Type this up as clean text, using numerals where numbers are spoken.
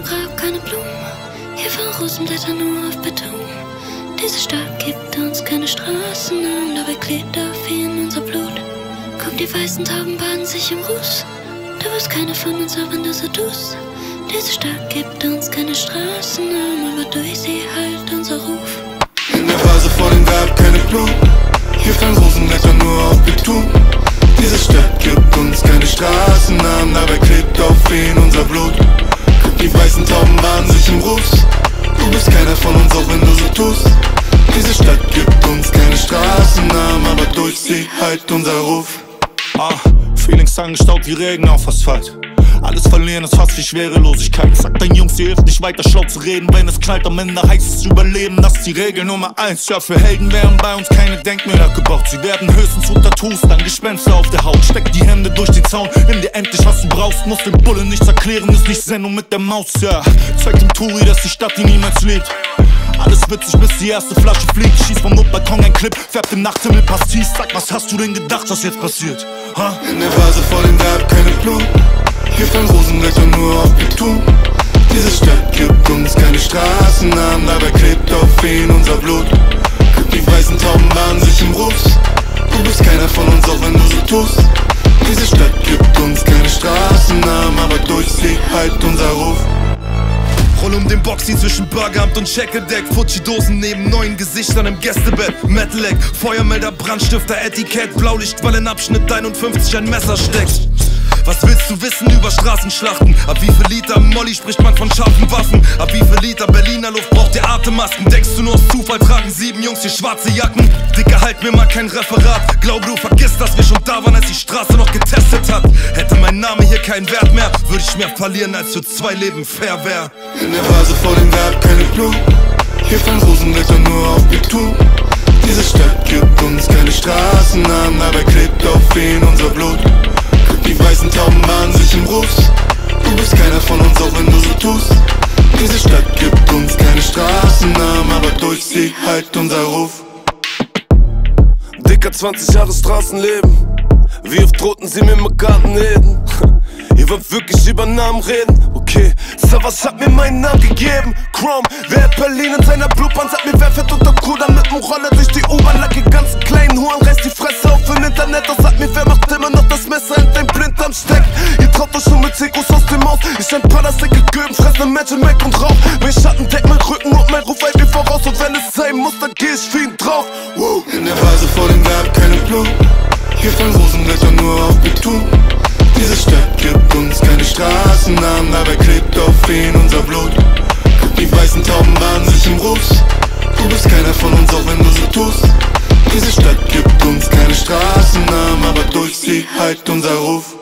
im Grab keine Blumen, hier waren Rosenblätter nur auf Beton. Diese Stadt gibt uns keine Straßennamen, dabei klebt auf ihnen unser Blut. Komm, die weißen Tauben baden sich im Ruß, du wirst keine von uns, aber du so tust. Diese Stadt gibt uns keine Straßennamen, aber durch sie halt unser Ruf. In der Vase vor dem Grab keine Blumen, hier fallen Rosenblätter nur auf Beton. Diese Stadt gibt uns keine Straßennamen, dabei klebt auf ihnen unser Blut. Guck, die weißen Tauben bahnen sich im Ruß, du bist keiner von uns, auch wenn du so tust. Diese Stadt gibt uns keine Straßennamen, aber durch sie halt unser Ruf. Feelings angestaubt wie Regen auf Asphalt. Alles verlieren ist fast wie Schwerelosigkeit. Sag deinen Jungs, ihr hilft nicht weiter schlau zu reden. Wenn es knallt am Ende heißt es überleben, das ist die Regel Nummer 1. Ja, für Helden werden bei uns keine Denkmäler gebaut. Sie werden höchstens zu Tattoos, dann Gespenster auf der Haut. Steck die Hände durch den Zaun, nimm dir endlich was du brauchst. Musst den Bullen nichts erklären, ist nicht Sendung mit der Maus, ja. Zeig dem Touri, dass die Stadt ihn niemals lebt. Alles witzig, bis die erste Flasche fliegt. Schieß vom Notbalkon ein Clip, färbt im Nachthimmel Pastis. Sag, was hast du denn gedacht, was jetzt passiert? In der Vase vor dem Grab keine Blumen, hier fallen Rosenblätter nur auf Beton. Diese Stadt gibt uns keine Straßennamen, dabei klebt auf ihnen unser Blut. Die weißen Tauben bahnen sich im Ruß, du bist keiner von uns, auch wenn du so tust. Diese Stadt gibt uns keine Straßennamen, aber durch sie halt unser Ruf. Roll um den Boxy zwischen Burgeramt und Checkedeck. Fuji-Dosen neben neuen Gesichtern im Gästebett. Metaleck, Feuermelder, Brandstifter, Etikett. Blaulichtwellenabschnitt 51, ein Messer steckt. Was willst du wissen über Straßenschlachten? Ab wie viel Liter Molly spricht man von scharfen Waffen? Ab wie viel Liter Berliner Luft braucht ihr Atemmasken? Denkst du nur aus Zufall tragen 7 Jungs hier schwarze Jacken? Dicker, halt mir mal kein Referat. Glaube, du vergisst, dass wir schon da waren, als die Straße noch getestet hat. Hätte mein Name hier keinen Wert mehr, würde ich mehr verlieren, als für 2 Leben fair wär. In der Vase vor dem Grab keine Blumen, hier fallen Rosenblätter nur auf Beton. Diese Stadt gibt uns keine Straßennamen, dabei klebt auf ihnen unser Blut. Die weißen Tauben bahnen sich im Ruß, du bist keiner von uns, auch wenn du so tust. Diese Stadt gibt uns keine Straßennamen, aber durch sie halt unser Ruf. Dicker, 20 Jahre Straßenleben, wie oft drohten sie mir mit Gartenreden. Ihr wollt wirklich über Namen reden? Okay, Savas hat mir meinen Namen gegeben. Khrome, wer hat Berlin in seiner Blutbahn? Sagt mir, wer fährt unter Kuda mit dem Roller durch die U-Bahn? Lack die ganzen kleinen Huren, reißt die Fresse auf im Internet. Das sagt mir, wer macht immer noch das Messer in dein Blinddarm steckt? Ihr traut euch schon mit Sekos aus dem Haus. Ich ein paar das dicke Göben, fresse Menschen, Mac und Rauch. Mein Schatten deckt mein Rücken und mein Ruf eilt mir voraus. Und wenn es sein muss, dann geh ich für ihn drauf. Woo. In der Vase vor dem Grab keine Blumen, hier fallen Rosenblätter nur auf Beton. Diese Stadt gibt uns keine Straßennamen, dabei klebt auf ihnen unser Blut. Die weißen Tauben bahnen sich im Ruß, du bist keiner von uns, auch wenn du so tust. Diese Stadt gibt uns keine Straßennamen, aber durch sie halt unser Ruf.